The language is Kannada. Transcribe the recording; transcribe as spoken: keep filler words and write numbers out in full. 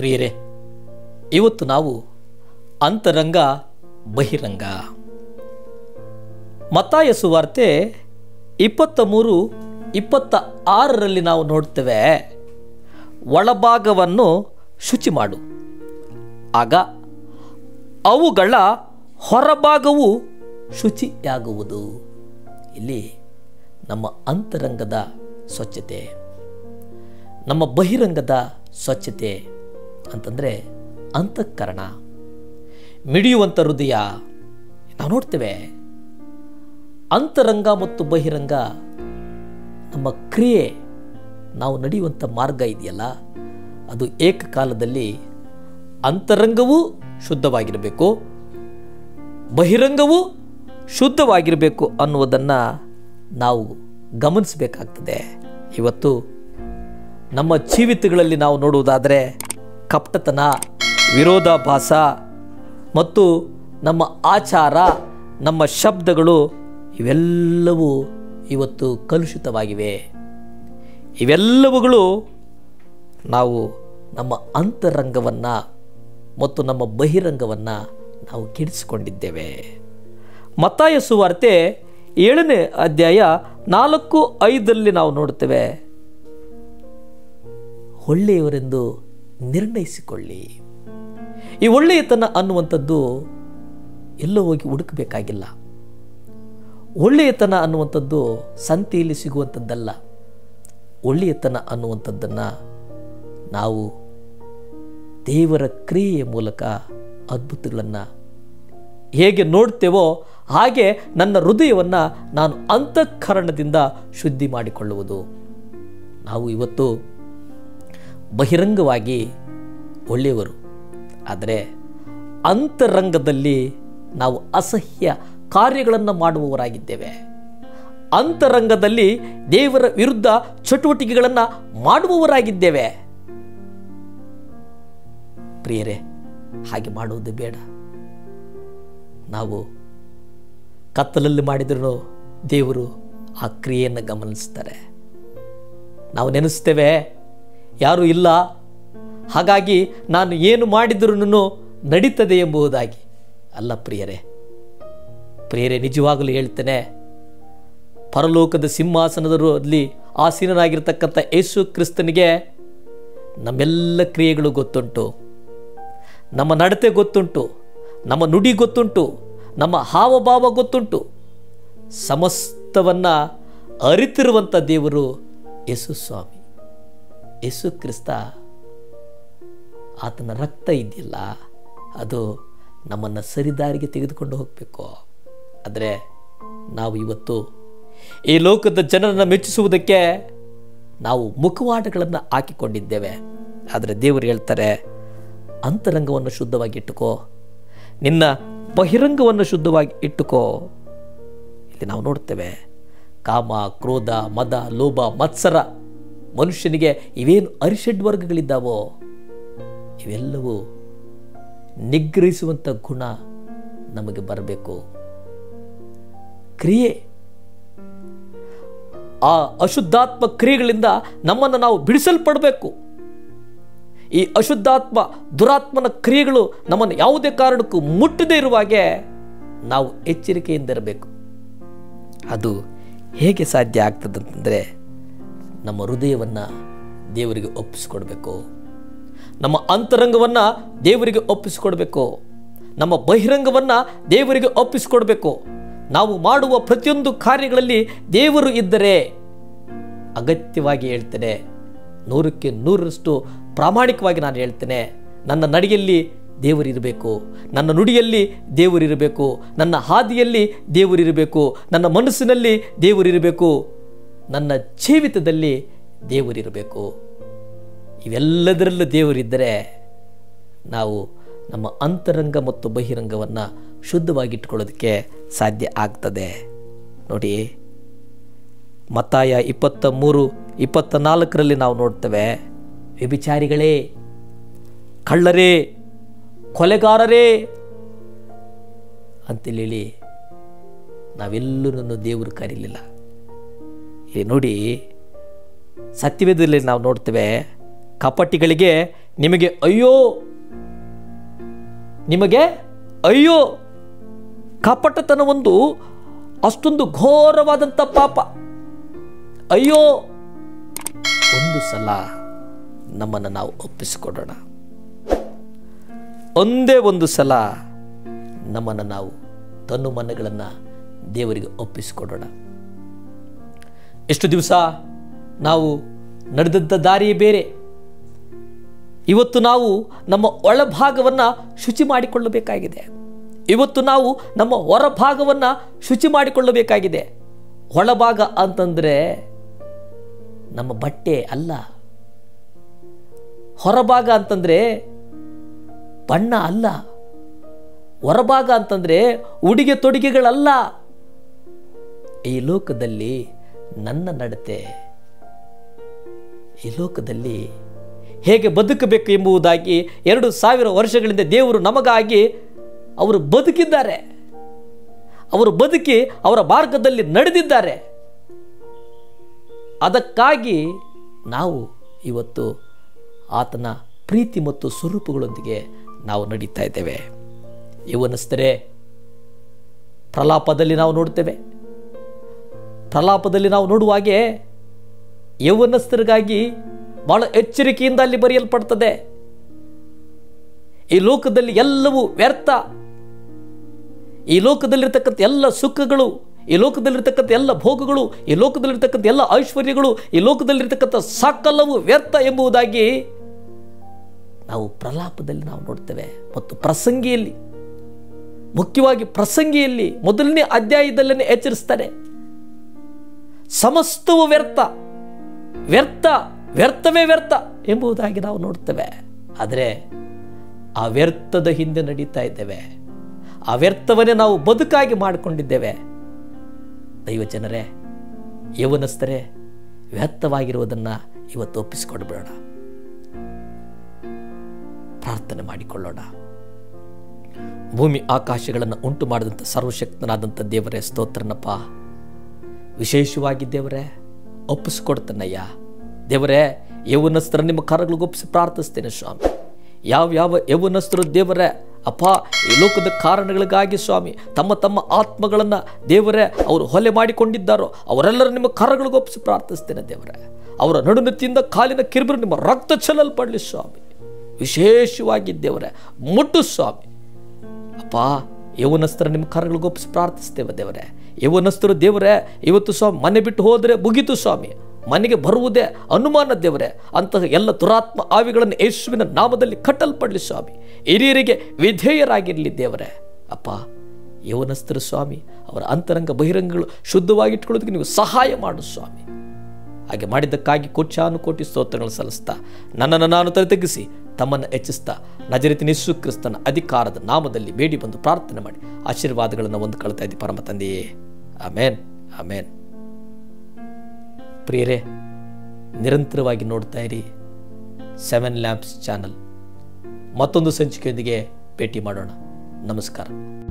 ಪ್ರಿಯರೇ, ಇವತ್ತು ನಾವು ಅಂತರಂಗ ಬಹಿರಂಗ ಮತ್ತಾಯ ಸುವಾರ್ತೆ ಇಪ್ಪತ್ತಮೂರು ಇಪ್ಪತ್ತ ಆರರಲ್ಲಿ ನಾವು ನೋಡ್ತೇವೆ, ಒಳಭಾಗವನ್ನು ಶುಚಿ ಮಾಡು, ಆಗ ಅವುಗಳ ಹೊರಭಾಗವು ಶುಚಿಯಾಗುವುದು. ಇಲ್ಲಿ ನಮ್ಮ ಅಂತರಂಗದ ಸ್ವಚ್ಛತೆ, ನಮ್ಮ ಬಹಿರಂಗದ ಸ್ವಚ್ಛತೆ ಅಂತಂದರೆ ಅಂತಃಕರಣ, ಮಿಡಿಯುವಂಥ ಹೃದಯ. ನಾವು ನೋಡ್ತೇವೆ ಅಂತರಂಗ ಮತ್ತು ಬಹಿರಂಗ, ನಮ್ಮ ಕ್ರಿಯೆ, ನಾವು ನಡೆಯುವಂಥ ಮಾರ್ಗ ಇದೆಯಲ್ಲ, ಅದು ಏಕಕಾಲದಲ್ಲಿ ಅಂತರಂಗವೂ ಶುದ್ಧವಾಗಿರಬೇಕು, ಬಹಿರಂಗವೂ ಶುದ್ಧವಾಗಿರಬೇಕು ಅನ್ನುವುದನ್ನು ನಾವು ಗಮನಿಸಬೇಕಾಗ್ತದೆ. ಇವತ್ತು ನಮ್ಮ ಜೀವಿತಗಳಲ್ಲಿ ನಾವು ನೋಡುವುದಾದರೆ ಕಪಟತನ, ವಿರೋಧಾಭಾಸ ಮತ್ತು ನಮ್ಮ ಆಚಾರ, ನಮ್ಮ ಶಬ್ದಗಳು ಇವೆಲ್ಲವೂ ಇವತ್ತು ಕಲುಷಿತವಾಗಿವೆ. ಇವೆಲ್ಲವುಗಳು ನಾವು ನಮ್ಮ ಅಂತರಂಗವನ್ನು ಮತ್ತು ನಮ್ಮ ಬಹಿರಂಗವನ್ನು ನಾವು ಕೆಡಿಸಿಕೊಂಡಿದ್ದೇವೆ. ಮತ್ತಾಯ ಸುವಾರ್ತೆ ಏಳನೇ ಅಧ್ಯಾಯ ನಾಲ್ಕು ಐದರಲ್ಲಿ ನಾವು ನೋಡ್ತೇವೆ, ಒಳ್ಳೆಯವರೆಂದು ನಿರ್ಣಯಿಸಿಕೊಳ್ಳಿ. ಈ ಒಳ್ಳೆಯತನ ಅನ್ನುವಂಥದ್ದು ಎಲ್ಲೋ ಹೋಗಿ ಹುಡುಕಬೇಕಾಗಿಲ್ಲ. ಒಳ್ಳೆಯತನ ಅನ್ನುವಂಥದ್ದು ಸಂತೆಯಲ್ಲಿ ಸಿಗುವಂಥದ್ದಲ್ಲ. ಒಳ್ಳೆಯತನ ಅನ್ನುವಂಥದ್ದನ್ನು ನಾವು ದೇವರ ಕ್ರಿಯೆಯ ಮೂಲಕ ಅದ್ಭುತಗಳನ್ನು ಹೇಗೆ ನೋಡ್ತೇವೋ ಹಾಗೆ ನನ್ನ ಹೃದಯವನ್ನು ನಾನು ಅಂತಃಕರಣದಿಂದ ಶುದ್ಧಿ ಮಾಡಿಕೊಳ್ಳುವುದು. ನಾವು ಇವತ್ತು ಬಹಿರಂಗವಾಗಿ ಒಳ್ಳೆಯವರು, ಆದರೆ ಅಂತರಂಗದಲ್ಲಿ ನಾವು ಅಸಹ್ಯ ಕಾರ್ಯಗಳನ್ನು ಮಾಡುವವರಾಗಿದ್ದೇವೆ. ಅಂತರಂಗದಲ್ಲಿ ದೇವರ ವಿರುದ್ಧ ಚಟುವಟಿಕೆಗಳನ್ನು ಮಾಡುವವರಾಗಿದ್ದೇವೆ. ಪ್ರಿಯರೇ, ಹಾಗೆ ಮಾಡುವುದು ಬೇಡ. ನಾವು ಕತ್ತಲಲ್ಲಿ ಮಾಡಿದರೂ ದೇವರು ಆ ಕ್ರಿಯೆಯನ್ನು ಗಮನಿಸ್ತಾರೆ. ನಾವು ನೆನೆಸ್ತೇವೆ ಯಾರೂ ಇಲ್ಲ, ಹಾಗಾಗಿ ನಾನು ಏನು ಮಾಡಿದ್ರೂ ನಡೀತದೆ ಎಂಬುದಾಗಿ. ಅಲ್ಲ ಪ್ರಿಯರೇ, ಪ್ರಿಯರೇ ನಿಜವಾಗಲೂ ಹೇಳ್ತೇನೆ, ಪರಲೋಕದ ಸಿಂಹಾಸನದಲ್ಲಿ ಆಸೀನನಾಗಿರ್ತಕ್ಕಂಥ ಯೇಸು ಕ್ರಿಸ್ತನಿಗೆ ನಮ್ಮೆಲ್ಲ ಕ್ರಿಯೆಗಳು ಗೊತ್ತುಂಟು, ನಮ್ಮ ನಡತೆ ಗೊತ್ತುಂಟು, ನಮ್ಮ ನುಡಿ ಗೊತ್ತುಂಟು, ನಮ್ಮ ಹಾವಭಾವ ಗೊತ್ತುಂಟು. ಸಮಸ್ತವನ್ನು ಅರಿತಿರುವಂಥ ದೇವರು ಯೇಸು ಸ್ವಾಮಿ, ಯೇಸು ಕ್ರಿಸ್ತ. ಆತನ ರಕ್ತ ಇದೆಯಲ್ಲ, ಅದು ನಮ್ಮನ್ನು ಸರಿದಾರಿಗೆ ತೆಗೆದುಕೊಂಡು ಹೋಗಬೇಕು. ಆದರೆ ನಾವು ಇವತ್ತು ಈ ಲೋಕದ ಜನರನ್ನು ಮೆಚ್ಚಿಸುವುದಕ್ಕೆ ನಾವು ಮುಖವಾಡಗಳನ್ನು ಹಾಕಿಕೊಂಡಿದ್ದೇವೆ. ಆದರೆ ದೇವರು ಹೇಳ್ತಾರೆ, ಅಂತರಂಗವನ್ನು ಶುದ್ಧವಾಗಿ ಇಟ್ಟುಕೋ, ನಿನ್ನ ಬಹಿರಂಗವನ್ನು ಶುದ್ಧವಾಗಿ ಇಟ್ಟುಕೋ. ಇಲ್ಲಿ ನಾವು ನೋಡ್ತೇವೆ, ಕಾಮ, ಕ್ರೋಧ, ಮದ, ಲೋಭ, ಮತ್ಸರ, ಮನುಷ್ಯನಿಗೆ ಇವೇನು ಅರಿಷಡ್ ವರ್ಗಗಳಿದ್ದಾವೋ ಇವೆಲ್ಲವೂ ನಿಗ್ರಹಿಸುವಂಥ ಗುಣ ನಮಗೆ ಬರಬೇಕು. ಕ್ರಿಯೆ, ಆ ಅಶುದ್ಧಾತ್ಮ ಕ್ರಿಯೆಗಳಿಂದ ನಮ್ಮನ್ನು ನಾವು ಬಿಡಿಸಲ್ಪಡಬೇಕು. ಈ ಅಶುದ್ಧಾತ್ಮ ದುರಾತ್ಮನ ಕ್ರಿಯೆಗಳು ನಮ್ಮನ್ನು ಯಾವುದೇ ಕಾರಣಕ್ಕೂ ಮುಟ್ಟದೇ ಇರುವಾಗೆ ನಾವು ಎಚ್ಚರಿಕೆಯಿಂದ ಇರಬೇಕು. ಅದು ಹೇಗೆ ಸಾಧ್ಯ ಆಗ್ತದೆ ಅಂತಂದರೆ, ನಮ್ಮ ಹೃದಯವನ್ನು ದೇವರಿಗೆ ಒಪ್ಪಿಸಿಕೊಡ್ಬೇಕು, ನಮ್ಮ ಅಂತರಂಗವನ್ನು ದೇವರಿಗೆ ಒಪ್ಪಿಸಿಕೊಡ್ಬೇಕು, ನಮ್ಮ ಬಹಿರಂಗವನ್ನು ದೇವರಿಗೆ ಒಪ್ಪಿಸಿಕೊಡ್ಬೇಕು. ನಾವು ಮಾಡುವ ಪ್ರತಿಯೊಂದು ಕಾರ್ಯಗಳಲ್ಲಿ ದೇವರು ಇದ್ದರೆ ಅಗತ್ಯವಾಗಿ ಹೇಳ್ತೇನೆ, ನೂರಕ್ಕೆ ನೂರರಷ್ಟು ಪ್ರಾಮಾಣಿಕವಾಗಿ ನಾನು ಹೇಳ್ತೇನೆ, ನನ್ನ ನಡೆಯಲ್ಲಿ ದೇವರಿರಬೇಕು, ನನ್ನ ನುಡಿಯಲ್ಲಿ ದೇವರಿರಬೇಕು, ನನ್ನ ಹಾದಿಯಲ್ಲಿ ದೇವರಿರಬೇಕು, ನನ್ನ ಮನಸ್ಸಿನಲ್ಲಿ ದೇವರಿರಬೇಕು, ನನ್ನ ಜೀವಿತದಲ್ಲಿ ದೇವರಿರಬೇಕು. ಇವೆಲ್ಲದರಲ್ಲೂ ದೇವರಿದ್ದರೆ ನಾವು ನಮ್ಮ ಅಂತರಂಗ ಮತ್ತು ಬಹಿರಂಗವನ್ನು ಶುದ್ಧವಾಗಿಟ್ಕೊಳ್ಳೋದಕ್ಕೆ ಸಾಧ್ಯ ಆಗ್ತದೆ. ನೋಡಿ, ಮತ್ತಾಯ ಇಪ್ಪತ್ತ ಮೂರು ಇಪ್ಪತ್ತ ನಾಲ್ಕರಲ್ಲಿ ನಾವು ನೋಡ್ತೇವೆ, ವ್ಯಭಿಚಾರಿಗಳೇ, ಕಳ್ಳರೇ, ಕೊಲೆಗಾರರೇ ಅಂತೇಳಿ ನಾವೆಲ್ಲೂ ನನ್ನ ದೇವರು ಕರೀಲಿಲ್ಲ. ಇಲ್ಲಿ ನೋಡಿ, ಸತ್ಯವೇದದಲ್ಲಿ ನಾವು ನೋಡ್ತೇವೆ, ಕಪಟಿಗಳಿಗೆ ನಿಮಗೆ ಅಯ್ಯೋ ನಿಮಗೆ ಅಯ್ಯೋ ಕಪಟತನ ಒಂದು ಅಷ್ಟೊಂದು ಘೋರವಾದಂತ ಪಾಪ. ಅಯ್ಯೋ ಒಂದು ಸಲ ನಮ್ಮನ್ನು ನಾವು ಒಪ್ಪಿಸಿಕೊಳ್ಳೋಣ, ಒಂದೇ ಒಂದು ಸಲ ನಮ್ಮನ್ನು ನಾವು ತನ್ನ ಮನಗಳನ್ನು ದೇವರಿಗೆ ಒಪ್ಪಿಸಿಕೊಳ್ಳೋಣ. ಎಷ್ಟು ದಿವಸ ನಾವು ನಡೆದದ್ದ ದಾರಿಯೇ ಬೇರೆ. ಇವತ್ತು ನಾವು ನಮ್ಮ ಒಳಭಾಗವನ್ನು ಶುಚಿ ಮಾಡಿಕೊಳ್ಳಬೇಕಾಗಿದೆ. ಇವತ್ತು ನಾವು ನಮ್ಮ ಹೊರಭಾಗವನ್ನು ಶುಚಿ ಮಾಡಿಕೊಳ್ಳಬೇಕಾಗಿದೆ. ಒಳಭಾಗ ಅಂತಂದರೆ ನಮ್ಮ ಬಟ್ಟೆ ಅಲ್ಲ, ಹೊರಭಾಗ ಅಂತಂದರೆ ಬಣ್ಣ ಅಲ್ಲ, ಹೊರಭಾಗ ಅಂತಂದರೆ ಉಡುಗೆ ತೊಡುಗೆಗಳಲ್ಲ. ಈ ಲೋಕದಲ್ಲಿ ನನ್ನ ನಡತೆ, ಈ ಲೋಕದಲ್ಲಿ ಹೇಗೆ ಬದುಕಬೇಕು ಎಂಬುದಾಗಿ ಎರಡು ಸಾವಿರ ವರ್ಷಗಳಿಂದ ದೇವರು ನಮಗಾಗಿ ಅವರು ಬದುಕಿದ್ದಾರೆ. ಅವರು ಬದುಕಿ ಅವರ ಮಾರ್ಗದಲ್ಲಿ ನಡೆದಿದ್ದಾರೆ. ಅದಕ್ಕಾಗಿ ನಾವು ಇವತ್ತು ಆತನ ಪ್ರೀತಿ ಮತ್ತು ಸ್ವರೂಪಗಳೊಂದಿಗೆ ನಾವು ನಡೀತಾ ಇದ್ದೇವೆ. ಯವನಸ್ಥರೇ, ಪ್ರಲಾಪದಲ್ಲಿ ನಾವು ನೋಡ್ತೇವೆ. ಪ್ರಲಾಪದಲ್ಲಿ ನಾವು ನೋಡುವ ಹಾಗೆ ಯವನಸ್ಥರಿಗಾಗಿ ಬಹಳ ಎಚ್ಚರಿಕೆಯಿಂದ ಅಲ್ಲಿ ಬರೆಯಲ್ಪಡ್ತದೆ. ಈ ಲೋಕದಲ್ಲಿ ಎಲ್ಲವೂ ವ್ಯರ್ಥ. ಈ ಲೋಕದಲ್ಲಿರ್ತಕ್ಕಂಥ ಎಲ್ಲ ಸುಖಗಳು, ಈ ಲೋಕದಲ್ಲಿರ್ತಕ್ಕಂಥ ಎಲ್ಲ ಭೋಗಗಳು, ಈ ಲೋಕದಲ್ಲಿರ್ತಕ್ಕಂಥ ಎಲ್ಲ ಐಶ್ವರ್ಯಗಳು, ಈ ಲೋಕದಲ್ಲಿರ್ತಕ್ಕಂಥ ಸಕಲವು ವ್ಯರ್ಥ ಎಂಬುದಾಗಿ ನಾವು ಪ್ರಲಾಪದಲ್ಲಿ ನಾವು ನೋಡ್ತೇವೆ. ಮತ್ತು ಪ್ರಸಂಗಿಯಲ್ಲಿ, ಮುಖ್ಯವಾಗಿ ಪ್ರಸಂಗಿಯಲ್ಲಿ ಮೊದಲನೇ ಅಧ್ಯಾಯದಲ್ಲೇ ಎಚ್ಚರಿಸ್ತಾರೆ, ಸಮಸ್ತವು ವ್ಯರ್ಥ, ವ್ಯರ್ಥ, ವ್ಯರ್ಥವೇ ವ್ಯರ್ಥ ಎಂಬುದಾಗಿ ನಾವು ನೋಡ್ತೇವೆ. ಆದರೆ ಆ ವ್ಯರ್ಥದ ಹಿಂದೆ ನಡೀತಾ ಇದ್ದೇವೆ. ಆ ವ್ಯರ್ಥವನ್ನೇ ನಾವು ಬದುಕಾಗಿ ಮಾಡಿಕೊಂಡಿದ್ದೇವೆ. ದೈವ ಜನರೇ, ಯವನಸ್ಥರೇ, ವ್ಯರ್ಥವಾಗಿರುವುದನ್ನು ಇವತ್ತು ಒಪ್ಪಿಸಿಕೊಡ್ಬೇಡ. ಪ್ರಾರ್ಥನೆ ಮಾಡಿಕೊಳ್ಳೋಣ. ಭೂಮಿ ಆಕಾಶಗಳನ್ನು ಉಂಟು ಮಾಡಿದಂಥ ಸರ್ವಶಕ್ತನಾದಂಥ ದೇವರೇ, ಸ್ತೋತ್ರನಪ್ಪ. ವಿಶೇಷವಾಗಿ ದೇವರೇ, ಒಪ್ಪಿಸಿಕೊಡ್ತನಯ್ಯ. ದೇವರೇ, ಯೌವನಸ್ಥರ ನಿಮ್ಮ ಕರಗಳಿಗೆ ಒಪ್ಪಿಸಿ ಪ್ರಾರ್ಥಿಸ್ತೇನೆ ಸ್ವಾಮಿ. ಯಾವ ಯಾವ ಯೌವನಸ್ಥರು ದೇವರೇ ಅಪ್ಪ, ಈ ಲೋಕದ ಕಾರಣಗಳಿಗಾಗಿ ಸ್ವಾಮಿ ತಮ್ಮ ತಮ್ಮ ಆತ್ಮಗಳನ್ನು ದೇವರೇ ಅವರು ಹೊಲೆ ಮಾಡಿಕೊಂಡಿದ್ದಾರೋ ಅವರೆಲ್ಲರೂ ನಿಮ್ಮ ಕರಗಳಿಗೊಪ್ಪಿಸಿ ಪ್ರಾರ್ಥಿಸ್ತೇನೆ ದೇವರೇ. ಅವರ ನಡುನತಿಯಿಂದ ಕಾಲಿನ ಕಿರುಬರು ನಿಮ್ಮ ರಕ್ತ ಚೆಲ್ಲಲ್ಪಡಲಿ ಸ್ವಾಮಿ. ವಿಶೇಷವಾಗಿ ದೇವರೇ ಮುಟ್ಟು ಸ್ವಾಮಿ. ಅಪ್ಪ, ಯೌವನಸ್ಥರ ನಿಮ್ಮ ಕರಗಳಿಗೊಪ್ಪಿಸಿ ಪ್ರಾರ್ಥಿಸ್ತೇವೆ ದೇವರೇ. ಯೌವನಸ್ಥರು ದೇವರೇ ಇವತ್ತು ಸ್ವಾಮಿ ಮನೆ ಬಿಟ್ಟು ಹೋದರೆ ಮುಗೀತು ಸ್ವಾಮಿ, ಮನೆಗೆ ಬರುವುದೇ ಅನುಮಾನ ದೇವರೇ. ಅಂತಹ ಎಲ್ಲ ದುರಾತ್ಮ ಆವಿಗಳನ್ನು ಯೇಸುವಿನ ನಾಮದಲ್ಲಿ ಕಟ್ಟಲ್ಪಡಲಿ ಸ್ವಾಮಿ. ಹಿರಿಯರಿಗೆ ವಿಧೇಯರಾಗಿರಲಿ ದೇವರೇ. ಅಪ್ಪ, ಯೌವನಸ್ಥರು ಸ್ವಾಮಿ ಅವರ ಅಂತರಂಗ ಬಹಿರಂಗಗಳು ಶುದ್ಧವಾಗಿಟ್ಕೊಳ್ಳೋದಕ್ಕೆ ನೀವು ಸಹಾಯ ಮಾಡು ಸ್ವಾಮಿ. ಹಾಗೆ ಮಾಡಿದ್ದಕ್ಕಾಗಿ ಕೋಟ್ಯಾನುಕೋಟಿ ಸ್ತೋತ್ರಗಳನ್ನು ಸಲ್ಲಿಸ್ತಾ ನನ್ನನ್ನು ನಾನು ತಲೆ ತಗ್ಗಿಸಿ ತಮ್ಮನ್ನು ಹೆಚ್ಚಿಸ್ತಾ ನಜರೇತಿನ ಯೇಸು ಕ್ರಿಸ್ತನ ಅಧಿಕಾರದ ನಾಮದಲ್ಲಿ ಬೇಡಿ ಬಂದು ಪ್ರಾರ್ಥನೆ ಮಾಡಿ ಆಶೀರ್ವಾದಗಳನ್ನು ಒಂದು ಕಳ್ತಾ ಇದ್ದೀವಿ ಪರಮ ತಂದೆಯೇ. ಆಮೇನ್, ಆಮೇನ್. ಪ್ರಿಯರೇ, ನಿರಂತರವಾಗಿ ನೋಡ್ತಾ ಇರಿ ಸೆವೆನ್ ಲ್ಯಾಂಪ್ಸ್ ಚಾನಲ್. ಮತ್ತೊಂದು ಸಂಚಿಕೆಯೊಂದಿಗೆ ಭೇಟಿ ಮಾಡೋಣ. ನಮಸ್ಕಾರ.